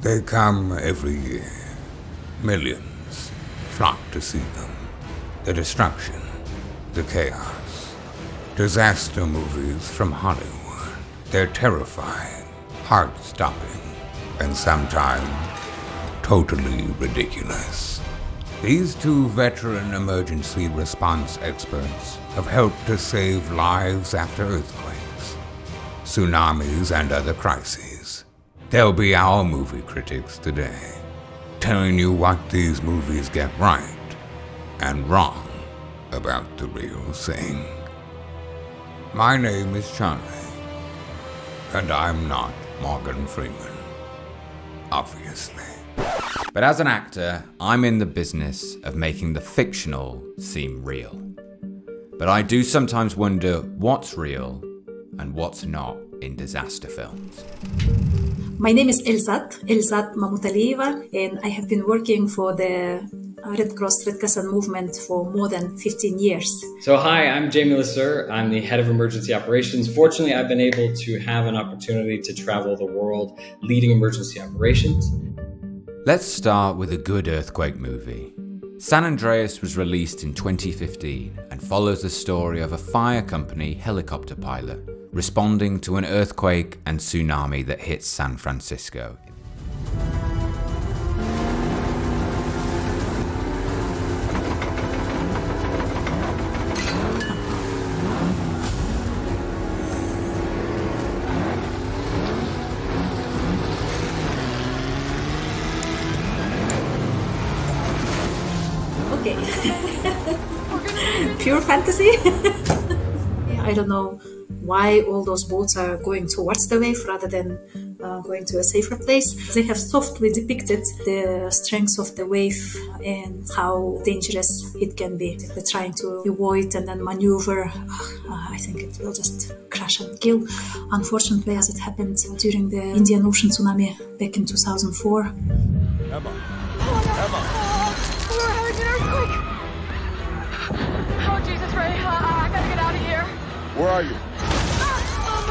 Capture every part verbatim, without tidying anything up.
They come every year. Millions flock to see them. The destruction, the chaos. Disaster movies from Hollywood. They're terrifying, heart-stopping, and sometimes totally ridiculous. These two veteran emergency response experts have helped to save lives after earthquakes, tsunamis, and other crises. They'll be our movie critics today, telling you what these movies get right and wrong about the real thing. My name is Charlie, and I'm not Morgan Freeman, obviously. But as an actor, I'm in the business of making the fictional seem real. But I do sometimes wonder what's real and what's not in disaster films. My name is Elzat, Elzat Mamutalieva, and I have been working for the Red Cross, Red Crescent movement for more than fifteen years. So hi, I'm Jamie Leseur. I'm the head of emergency operations. Fortunately, I've been able to have an opportunity to travel the world leading emergency operations. Let's start with a good earthquake movie. San Andreas was released in twenty fifteen and follows the story of a fire company helicopter pilot responding to an earthquake and tsunami that hits San Francisco. Pure fantasy. Yeah, I don't know why all those boats are going towards the wave rather than uh, going to a safer place. They have softly depicted the strength of the wave and how dangerous it can be. They're trying to avoid and then maneuver. Uh, I think it will just crash and kill. Unfortunately, as it happened during the Indian Ocean tsunami back in two thousand four. Emma. Oh, no. Emma. Oh, Jesus, Ray, uh, I gotta get out of here. Where are you? Uh, um,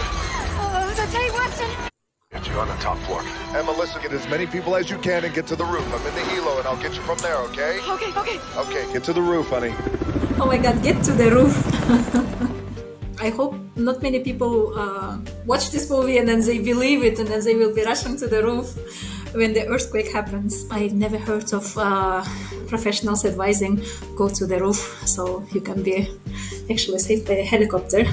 uh, that's Eddie Weston. Get you on the top floor. Emma, listen, get as many people as you can and get to the roof. I'm in the E L O and I'll get you from there, okay? Okay, okay. Okay, get to the roof, honey. Oh my God, get to the roof. I hope not many people uh, watch this movie and then they believe it and then they will be rushing to the roof when the earthquake happens. I've never heard of uh, professionals advising go to the roof so you can be actually saved by a helicopter.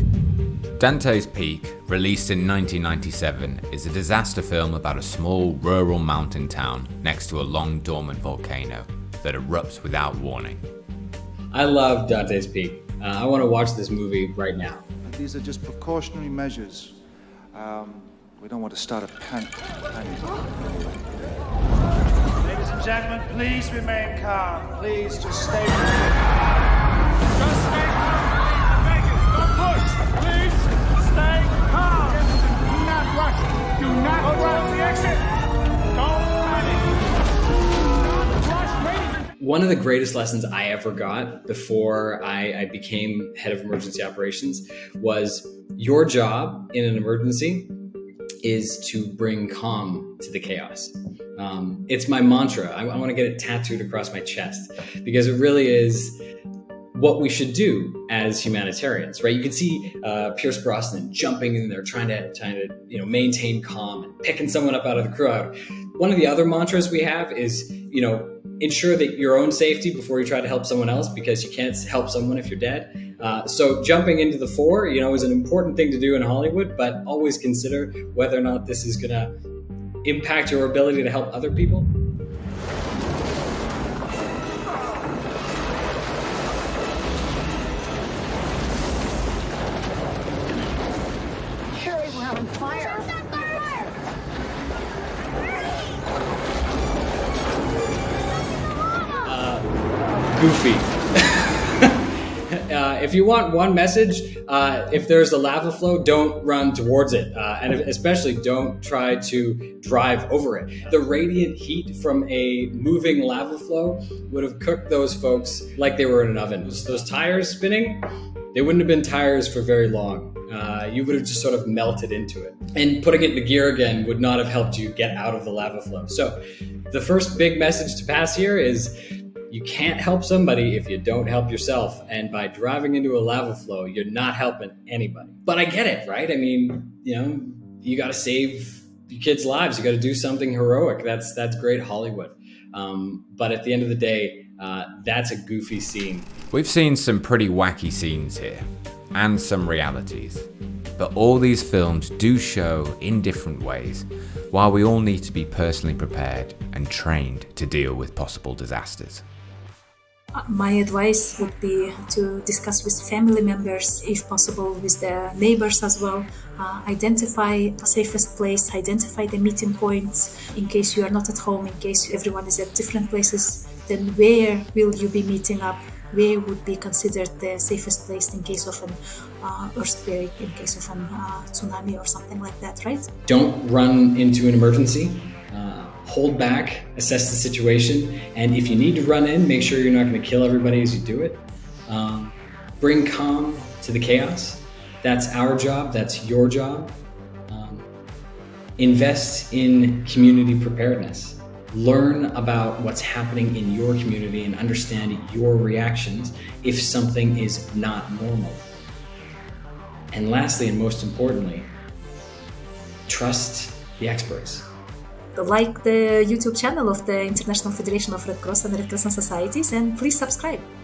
Dante's Peak, released in nineteen ninety-seven, is a disaster film about a small rural mountain town next to a long dormant volcano that erupts without warning. I love Dante's Peak. Uh, I want to watch this movie right now. These are just precautionary measures. Um, We don't want to start a panic. Ladies and gentlemen, please remain calm. Please just stay calm. Just stay calm. Make it. Don't push. Please stay calm. Do not rush. Do not rush. Go down the exit. Don't panic. Don't rush. One of the greatest lessons I ever got before I, I became head of emergency operations was your job in an emergency is to bring calm to the chaos. Um, it's my mantra. I, I want to get it tattooed across my chest because it really is what we should do as humanitarians, right? You can see uh, Pierce Brosnan jumping in there, trying to trying to you know maintain calm and picking someone up out of the crowd. One of the other mantras we have is you know ensure that your own safety before you try to help someone else because you can't help someone if you're dead. Uh, so jumping into the fore, you know, is an important thing to do in Hollywood, but always consider whether or not this is gonna impact your ability to help other people. Surely we're having fire. Uh, goofy. Uh, if you want one message, uh, if there's a lava flow, don't run towards it. Uh, and especially don't try to drive over it. The radiant heat from a moving lava flow would have cooked those folks like they were in an oven. Those tires spinning, they wouldn't have been tires for very long. uh, you would have just sort of melted into it. And putting it in the gear again would not have helped you get out of the lava flow. So the first big message to pass here is you can't help somebody if you don't help yourself. And by driving into a lava flow, you're not helping anybody. But I get it, right? I mean, you know, you got to save your kids' lives. You got to do something heroic. That's that's great Hollywood. Um, but at the end of the day, uh, that's a goofy scene. We've seen some pretty wacky scenes here and some realities. But all these films do show in different ways why we all need to be personally prepared and trained to deal with possible disasters. My advice would be to discuss with family members, if possible, with their neighbors as well. Uh, identify the safest place, identify the meeting points in case you are not at home, in case everyone is at different places, then where will you be meeting up? Where would be considered the safest place in case of an uh, earthquake, in case of an uh, tsunami or something like that, right? Don't run into an emergency. Uh, hold back, assess the situation, and if you need to run in, make sure you're not going to kill everybody as you do it. Um, bring calm to the chaos. That's our job, that's your job. Um, invest in community preparedness. Learn about what's happening in your community and understand your reactions if something is not normal. And lastly, and most importantly, trust the experts. Like the YouTube channel of the International Federation of Red Cross and Red Crescent Societies, and please subscribe.